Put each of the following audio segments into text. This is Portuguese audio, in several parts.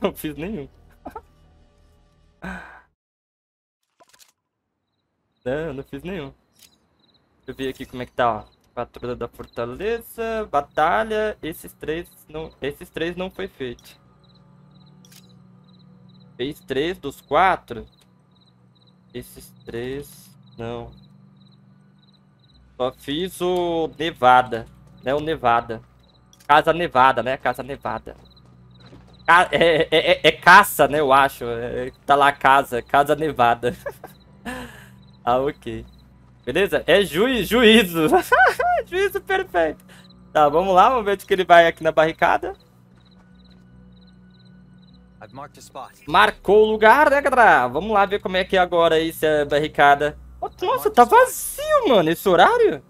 Não fiz nenhum. Não fiz nenhum. Deixa eu ver aqui como é que tá, ó. Patrulha da Fortaleza, Batalha, esses três não foi feito. Fez 3 dos 4. Esses 3 não. Só fiz o Nevada, né? O Nevada. Casa Nevada, né? Casa Nevada. É caça, né? Eu acho. Tá lá casa. Casa Nevada. Ah, ok. Beleza? É juízo. Juízo perfeito. Tá, vamos lá. Vamos ver onde que ele vai aqui na barricada. Marcou o lugar, né, galera? Vamos lá ver como é que é agora essa barricada. Nossa, tá vazio, mano, esse horário.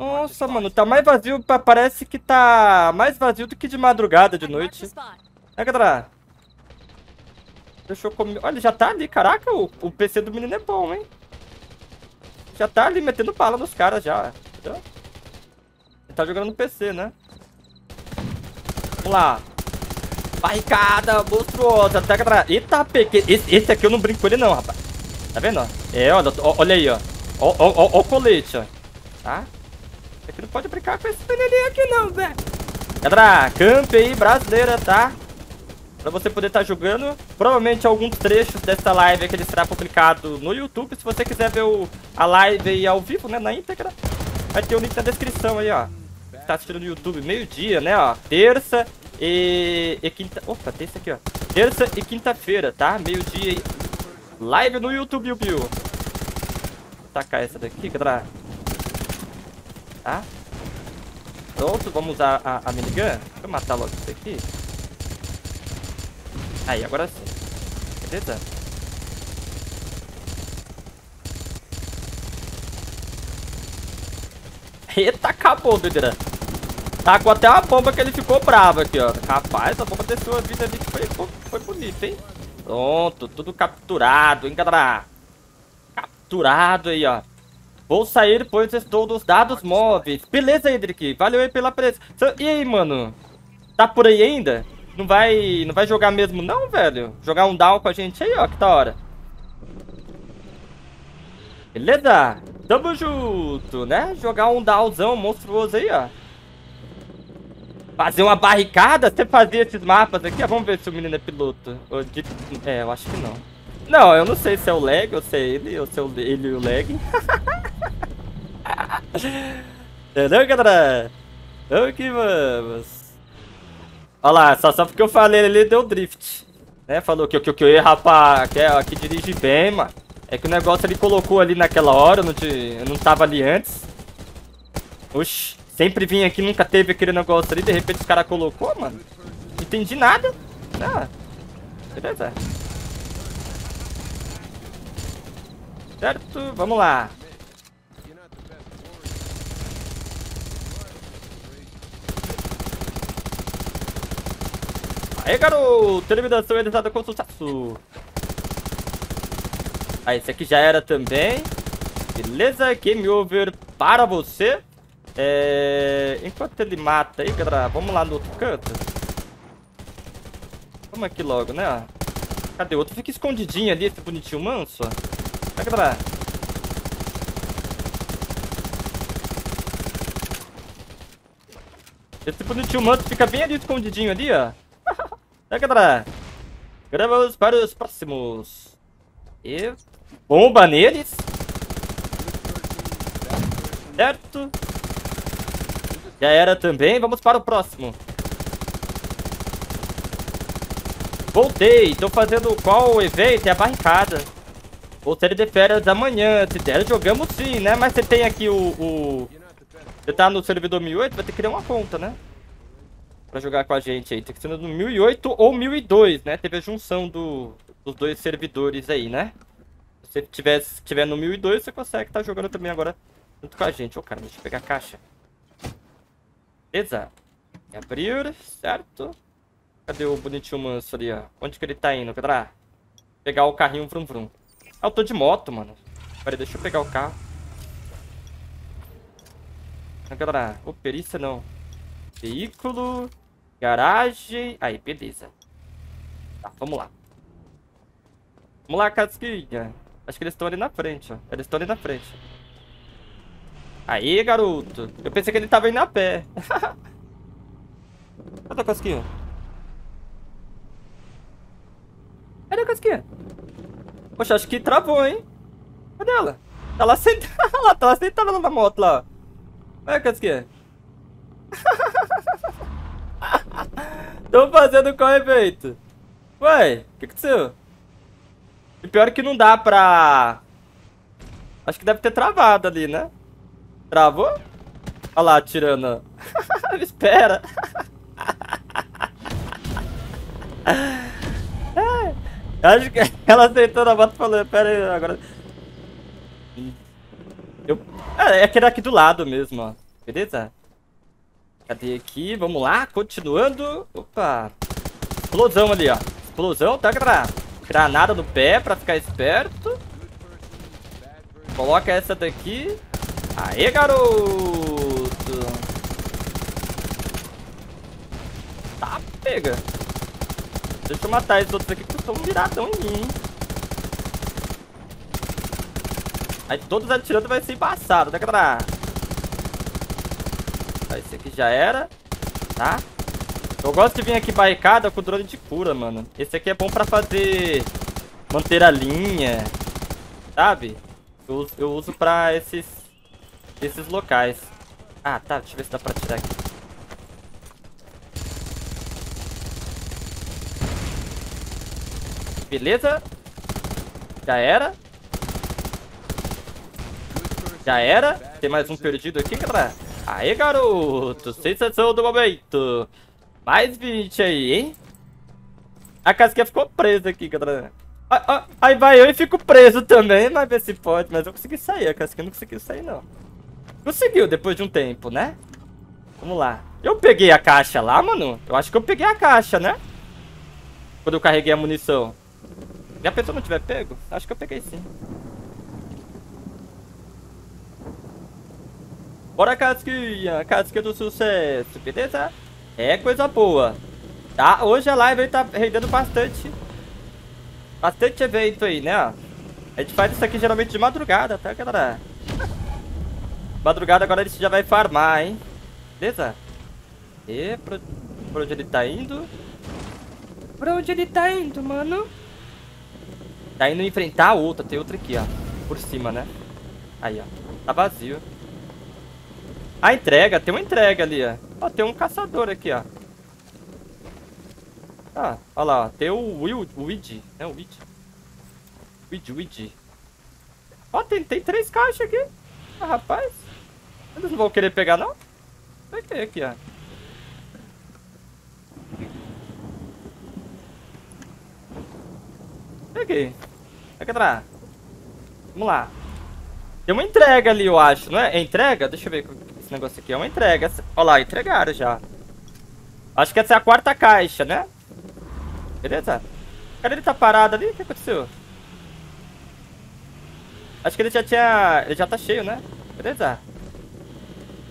Nossa, mano, tá mais vazio. Parece que tá mais vazio do que de madrugada, de noite. Né, galera? Deixa eu comer. Olha, já tá ali, caraca, o PC do menino é bom, hein? Já tá ali metendo bala nos caras já. Entendeu? Ele tá jogando no PC, né? Vamos lá. Barricada monstruosa. Tá, galera? Eita, pequeno. Esse aqui eu não brinco com ele não, rapaz. Tá vendo? Olha aí, ó. Ó o colete, ó. Tá? Esse aqui não pode brincar com esse penelinho aqui não, velho. Galera, camp aí, brasileira, tá? Pra você poder estar jogando. Provavelmente alguns trechos dessa live aqui ele será publicado no YouTube. Se você quiser ver a live aí ao vivo, né, na íntegra, vai ter o link na descrição aí, ó. Você tá assistindo no YouTube meio-dia, né, ó. Terça e quinta... Opa, tem isso aqui, ó. Terça e quinta-feira, tá? Meio-dia aí. Live no YouTube, Bill. Vou tacar essa daqui, galera. Tá? Pronto, vamos usar a minigun. Deixa eu matar logo isso aqui. Aí, agora sim. Beleza? Eita, acabou, doideira. Tacou até uma bomba que ele ficou bravo aqui, ó. Rapaz, a bomba desceu a vida ali que foi bonita, hein? Pronto, tudo capturado, hein, galera? Capturado aí, ó. Vou sair, pois estou nos dados móveis. Beleza, Hendrick. Valeu aí pela presença. E aí, mano? Tá por aí ainda? Não vai jogar mesmo não, velho? Jogar um down com a gente aí, ó, que da hora. Beleza? Tamo junto, né? Jogar um downzão monstruoso aí, ó. Fazer uma barricada? Você fazia esses mapas aqui? Ó, vamos ver se o menino é piloto. Eu acho que não. Não, eu não sei se é o lag, ou se é ele, ou se é ele e o lag. Entendeu, galera? Vamos que vamos. Olha lá, só porque eu falei ele deu drift. Né? Falou que eu ia, rapaz, que dirige bem, mano. É que o negócio ele colocou ali naquela hora, eu não tava ali antes. Oxi, sempre vim aqui, nunca teve aquele negócio ali, de repente os caras colocou, mano. Não entendi nada. Ah, beleza. Certo, vamos lá. Aí, garoto! Eliminação realizada com sucesso. Aí, esse aqui já era também. Beleza, game over para você. Enquanto ele mata aí, galera, vamos lá no outro canto. Vamos aqui logo, né? Cadê o outro? Fica escondidinho ali, esse bonitinho manso. Vai, galera. Esse bonitinho manso fica bem ali escondidinho ali, ó. É, galera, gravamos para os próximos. E bomba neles. Certo. Já era também, vamos para o próximo. Voltei, tô fazendo qual evento? É a barricada. Vou sair de férias amanhã, se der jogamos sim, né? Mas você tem aqui Você tá no servidor 1008, vai ter que criar uma conta, né? Pra jogar com a gente aí, tem que ser no 1008 ou 1002, né? Teve a junção dos dois servidores aí, né? Se você tiver no 1002, você consegue estar jogando também agora junto com a gente. Ô, cara, deixa eu pegar a caixa. Beleza. Abrir, certo? Cadê o bonitinho manso ali, ó? Onde que ele tá indo, cadê? Pegar o carrinho, vrum, vrum. Ah, eu tô de moto, mano. Peraí, deixa eu pegar o carro. Não, galera. Ô, perícia não. Veículo... Garagem. Aí, beleza. Tá, vamos lá. Vamos lá, casquinha. Acho que eles estão ali na frente, ó. Eles estão ali na frente. Aí, garoto. Eu pensei que ele tava indo a pé. Cadê o casquinho? Cadê o casquinho? Poxa, acho que travou, hein? Cadê ela? Tá lá sentada. Ela tá lá sentada na moto lá. Olha, casquinha. Tô fazendo qual evento? Ué, o que aconteceu? E pior que não dá pra... Acho que deve ter travado ali, né? Travou? Olha lá, atirando. Me espera. Acho que ela sentou na moto e falou, pera aí, agora... Eu... É aquele aqui do lado mesmo, ó. Beleza? Cadê aqui? Vamos lá, continuando. Opa. Explosão ali, ó. Explosão, tá, galera? Granada no pé pra ficar esperto. Coloca essa daqui. Aê, garoto. Tá, pega. Deixa eu matar esses outros aqui que estão viradão em mim. Aí todos atirando vai ser embaçado, tá, galera? Esse aqui já era, tá? Eu gosto de vir aqui barricada com o drone de cura, mano. Esse aqui é bom pra fazer... manter a linha, sabe? Eu uso pra esses locais. Ah, tá. Deixa eu ver se dá pra tirar aqui. Beleza. Já era. Já era. Tem mais um perdido aqui, galera. Aê, garoto! Sensação do momento! Mais 20 aí, hein? A casquinha ficou presa aqui, galera. Aí vai eu e fico preso também, mas ver se pode. Mas eu consegui sair, a casquinha não conseguiu sair, não. Conseguiu depois de um tempo, né? Vamos lá. Eu peguei a caixa lá, mano. Eu acho que eu peguei a caixa, né? Quando eu carreguei a munição. E a pessoa não tiver pego? Acho que eu peguei sim. Bora, casquinha, casquinha do sucesso, beleza? É coisa boa, tá? Hoje a live aí tá rendendo bastante evento aí, né? A gente faz isso aqui geralmente de madrugada, tá, galera? Madrugada agora a gente já vai farmar, hein? Beleza? E pra onde ele tá indo? Pra onde ele tá indo, mano? Tá indo enfrentar a outra, tem outra aqui, ó. Por cima, né? Aí, ó. Tá vazio. A entrega, tem uma entrega ali, ó. Ó, tem um caçador aqui, ó. Ah, ó lá, ó. Tem o Weed, né? O Weed. Ó, tem 3 caixas aqui. Ah, rapaz. Eles não vão querer pegar, não? Vai ter aqui, ó. Peguei. Vai entrar. Vamos lá. Tem uma entrega ali, eu acho, não é? É entrega? Deixa eu ver... Esse negócio aqui é uma entrega. Olha lá, entregaram já. Acho que essa é a 4ª caixa, né? Beleza. Cadê ele? Tá parado ali? O que aconteceu? Acho que ele já tinha... Ele já tá cheio, né? Beleza.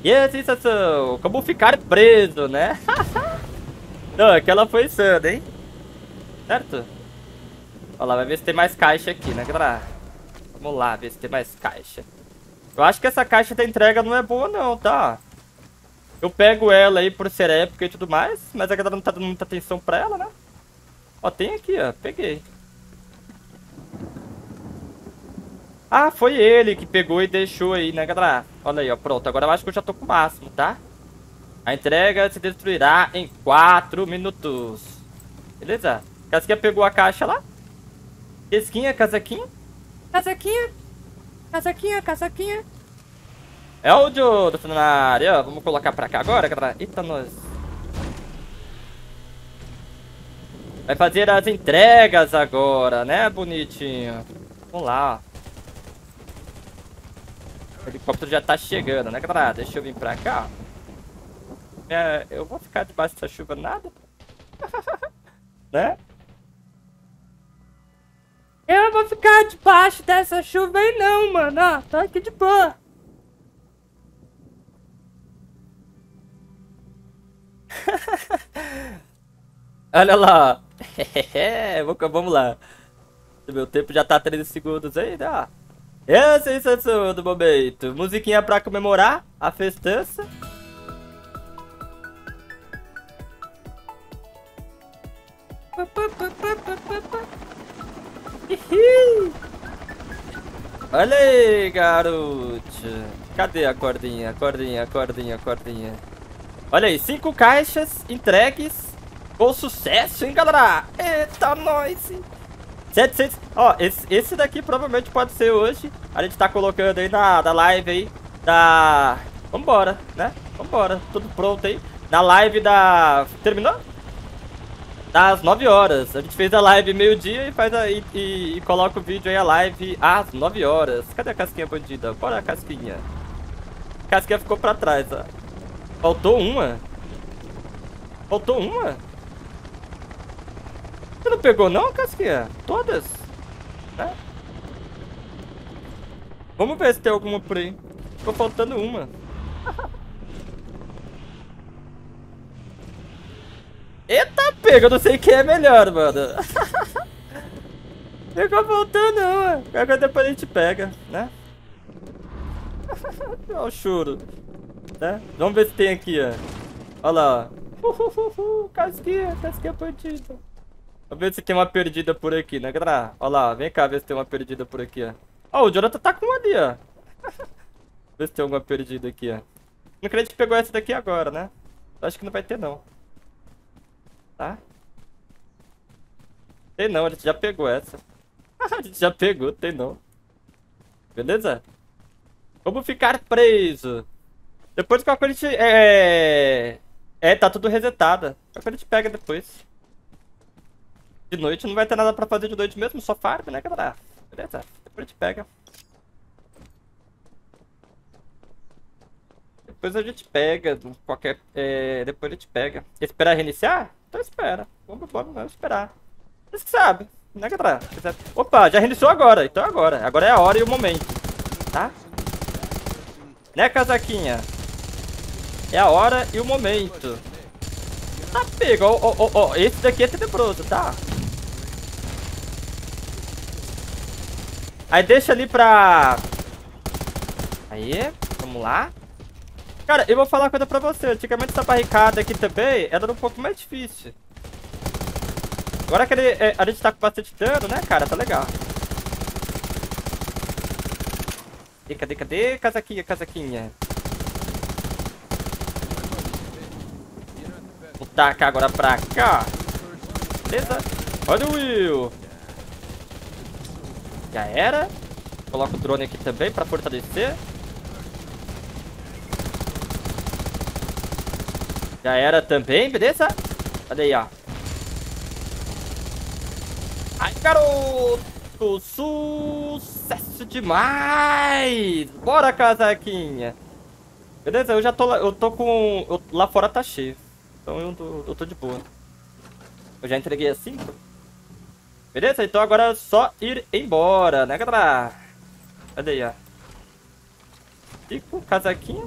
E a sensação? Como ficar preso, né? Não, aquela foi insana, hein? Certo? Olha lá, vai ver se tem mais caixa aqui, né, galera? Vamos lá, ver se tem mais caixa. Eu acho que essa caixa da entrega não é boa não, tá? Eu pego ela aí por ser épica e tudo mais, mas a galera não tá dando muita atenção pra ela, né? Ó, tem aqui, ó. Peguei. Ah, foi ele que pegou e deixou aí, né, galera? Olha aí, ó. Pronto, agora eu acho que eu já tô com o máximo, tá? A entrega se destruirá em 4 minutos. Beleza? Casquinha pegou a caixa lá. Casquinha, casaquinha. Casaquinha. Casaquinha. É o Diodo na área. Vamos colocar pra cá agora, galera. Eita, nós. Vai fazer as entregas agora, né, bonitinho? Vamos lá, ó. O helicóptero já tá chegando, né, galera? Deixa eu vir pra cá. É, eu vou ficar debaixo dessa chuva nada? Né? Eu não vou ficar debaixo dessa chuva aí não, mano. Ó, tô aqui de boa. Olha lá. Vamos lá. Meu tempo já tá 13 segundos ainda. Essa é a sensação do momento. Musiquinha pra comemorar a festança. Olha aí, garoto. Cadê a cordinha? Cordinha. Olha aí, 5 caixas entregues. Com sucesso, hein, galera? Eita, nós! 700. Ó, esse daqui provavelmente pode ser hoje. A gente tá colocando aí na live aí da... Vambora, né? Vambora. Tudo pronto aí. Na live da... Terminou? Das 9 horas. A gente fez a live meio-dia e faz aí e coloca o vídeo aí, a live às 9 horas. Cadê a casquinha bandida? Bora a casquinha. A casquinha ficou pra trás, ó. Faltou uma? Você não pegou não, casquinha? Todas? Né? Vamos ver se tem alguma por aí. Ficou faltando uma. Eita, pega, eu não sei quem é melhor, mano. Ficou faltando não. Agora depois a gente pega, né? Olha o choro, né? Vamos ver se tem aqui, ó. Olha lá, ó. Casquinha perdida. Vamos ver se tem uma perdida por aqui, né, galera? Olha lá, ó. Vem cá ver se tem uma perdida por aqui, ó. Ó, o Jonathan tá com uma ali, ó. Ver se tem alguma perdida aqui, ó. Não acredito que pegou essa daqui agora, né? Acho que não vai ter, não. Tá? Tem não, a gente já pegou essa. A gente já pegou, tem não. Beleza? Vamos ficar preso. Depois que a gente... tá tudo resetada. A gente pega depois. De noite não vai ter nada pra fazer de noite mesmo, só farm, né, galera? Beleza? Depois a gente pega. Depois a gente pega, qualquer... depois a gente pega. Esperar reiniciar? Então espera. Vamos esperar. Vocês que sabem, né, galera? Opa, já reiniciou agora. Então agora. Agora é a hora e o momento. Tá? Né, casaquinha? É a hora e o momento. Tá, pega. Ó. Esse daqui é tenebroso, tá? Aí deixa ali pra... Aí, vamos lá. Cara, eu vou falar uma coisa pra você. Antigamente essa barricada aqui também era um pouco mais difícil. Agora que a gente tá com bastante dano, né, cara? Tá legal. E cadê? Casaquinha. Vou tacar agora pra cá. Beleza? Olha o Will. Já era. Coloca o drone aqui também pra fortalecer. Já era também, beleza? Olha aí, ó. Ai, garoto! Sucesso demais! Bora, casaquinha! Beleza, eu já tô lá... Eu tô com... lá fora tá cheio. Então eu tô de boa. Eu já entreguei as 5. Beleza, então agora é só ir embora, né, galera? Olha aí, ó. 5, casaquinha.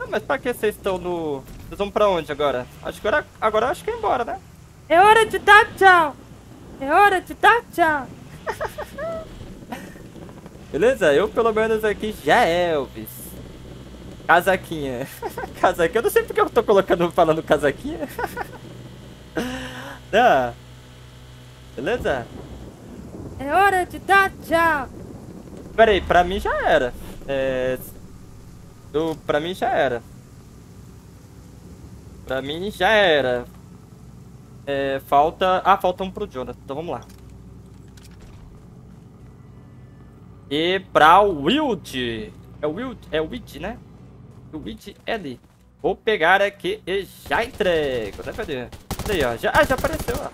Ah, mas pra que vocês estão no... Vocês vão pra onde agora? Acho que agora acho que é embora, né? É hora de dar tchau! Beleza? Eu, pelo menos, aqui já é, Elvis. Casaquinha. Casaquinha. Eu não sei porque eu tô falando casaquinha. Não. Beleza? É hora de dar tchau! Pera aí, pra mim já era. Pra mim já era. Falta... Ah, falta um pro Jonathan. Então vamos lá. E pra Wild. É o Wild, né? O Wild é ali. Vou pegar aqui e já entrego. Cadê? Aí, ó. Já apareceu, ó.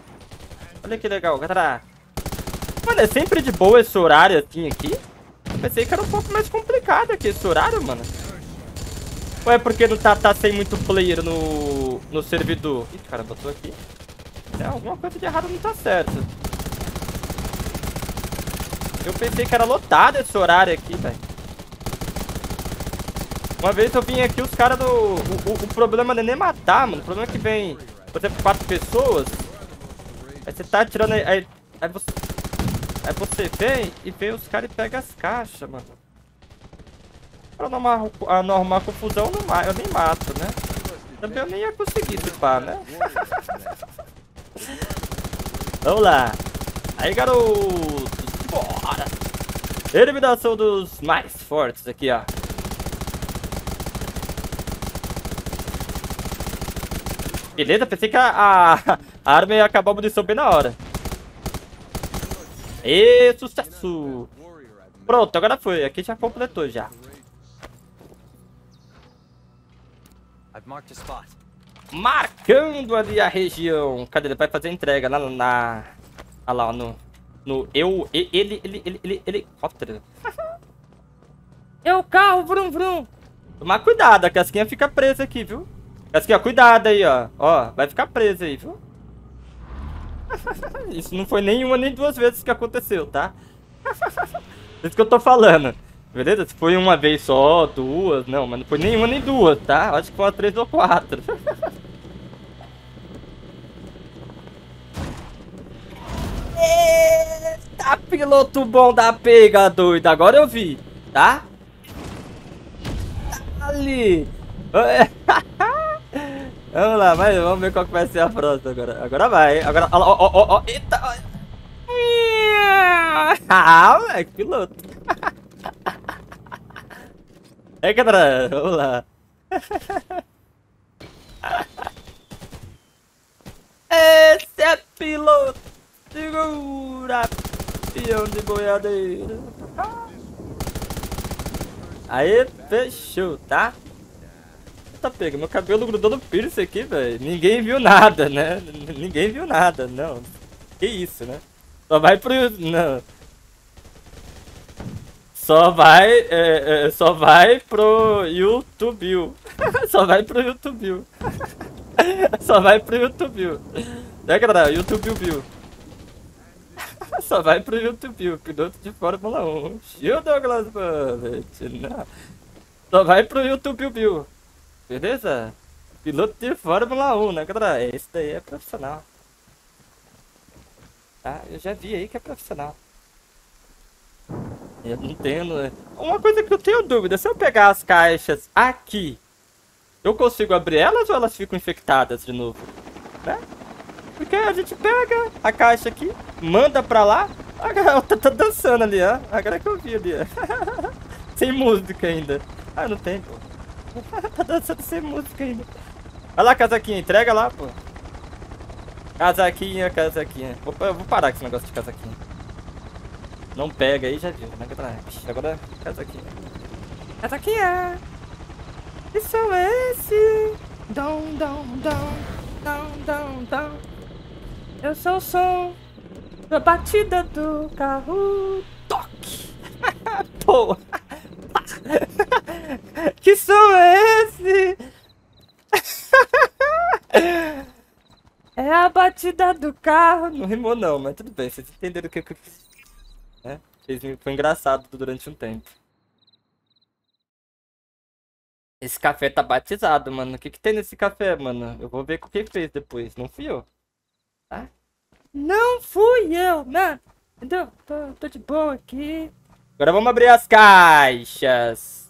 Olha que legal, galera. Mano, é sempre de boa esse horário assim aqui. Pensei que era um pouco mais complicado aqui esse horário, mano. Ou é porque não tá sem muito player no servidor? Ih, cara, botou aqui. Alguma coisa de errado não tá certo. Eu pensei que era lotado esse horário aqui, velho. Uma vez eu vim aqui, os caras do... O problema não é nem matar, mano. O problema é que vem, por exemplo, 4 pessoas. Aí você tá atirando aí... Aí você vem e vem os caras e pega as caixas, mano. Pra não arrumar confusão, eu nem mato, né? Também eu nem ia conseguir tripar, né? Vamos lá. Aí, garotos. Bora. Eliminação dos mais fortes aqui, ó. Beleza, pensei que a arma ia acabar a munição bem na hora. E sucesso! Pronto, agora foi. Aqui já completou já. Marcando ali a região. Cadê ele? Vai fazer entrega lá na... Olha lá, no... Helicóptero. É o carro, vrum, vrum. Tomar cuidado, a casquinha fica presa aqui, viu? Casquinha, cuidado aí, ó. Ó, vai ficar presa aí, viu? Isso não foi nenhuma nem duas vezes que aconteceu, tá? Isso que eu tô falando. Beleza? Se foi uma vez só, duas... Não, mas não foi nenhuma nem duas, tá? Acho que foi 3 ou 4. Eita, piloto bom da pega, doido. Agora eu vi, tá? Ali. Vamos lá, mas vamos ver qual que vai ser a próxima agora. Agora vai, agora... Ó, ó, ó, eita. Ah, moleque, piloto. É, galera, vamos lá. Esse é piloto. Segura, peão de boiadeira. Aí, fechou, tá? Tá pega, meu cabelo grudou no piercing aqui, velho. Ninguém viu nada, né? Ninguém viu nada, não. Que isso, né? Só vai pro... Não. Só vai pro YouTube. Só vai pro YouTube. Só vai pro YouTube. Né, galera? YouTube Bill. Só vai pro YouTube. Piloto de Fórmula 1. Tio Dolglas Bullet. Não. Só vai pro YouTube Bill. Beleza? Piloto de Fórmula 1, né, galera? Esse daí é profissional. Tá? Eu já vi aí que é profissional. Eu não tenho... Uma coisa que eu tenho dúvida, se eu pegar as caixas aqui, eu consigo abrir elas ou elas ficam infectadas de novo? Né? Porque a gente pega a caixa aqui, manda pra lá, a garota tá dançando ali, ó. Agora que eu vi ali, ó. Sem música ainda. Ah, não tem, pô. Tá dançando sem música ainda. Olha lá, casaquinha, entrega lá, pô. Casaquinha, casaquinha. Opa, eu vou parar com esse negócio de casaquinha. Não pega aí, já viu, né, galera? Agora, casaquinha. Casaquinha! Isso é esse! Dom, dom, dom, dom, dom, dom. Eu sou o som da batida do carro. Toque! Pô! Que som é esse? É a batida do carro. Não rimou, não, mas tudo bem, vocês entenderam o que eu fiz. É, foi engraçado durante um tempo. Esse café tá batizado, mano. O que que tem nesse café, mano? Eu vou ver o que fez depois. Não fui eu, tá? Não fui eu, mano. Então, tô de boa aqui. Agora vamos abrir as caixas.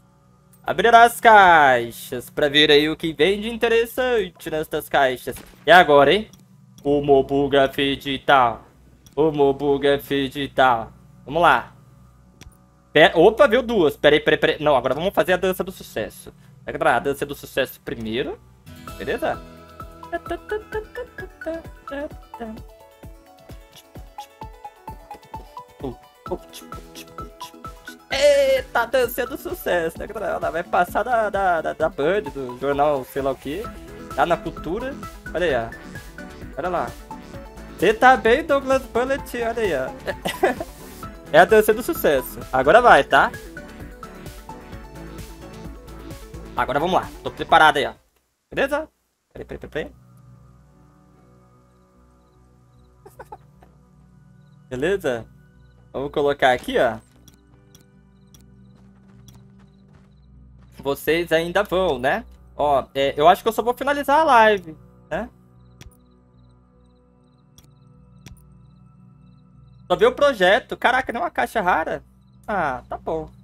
Abrir as caixas pra ver aí o que vem de interessante nessas caixas. E agora, hein? O Mobugafe digital. O Mobugafe digital. Vamos lá. Opa, viu 2. Peraí. Não, agora vamos fazer a dança do sucesso. A dança do sucesso primeiro. Beleza? Eita, dança do sucesso. Ela vai passar da Band, do jornal sei lá o que. Tá na cultura. Olha aí, ó. Olha lá. Você tá bem, Dolglas Bullet? Olha aí, ó. É a dança do sucesso. Agora vai, tá? Agora vamos lá. Tô preparado aí, ó. Beleza? Peraí. Beleza? Vamos colocar aqui, ó. Vocês ainda vão, né? Ó, eu acho que eu só vou finalizar a live, né? Só vi o projeto. Caraca, não é uma caixa rara? Ah, tá bom.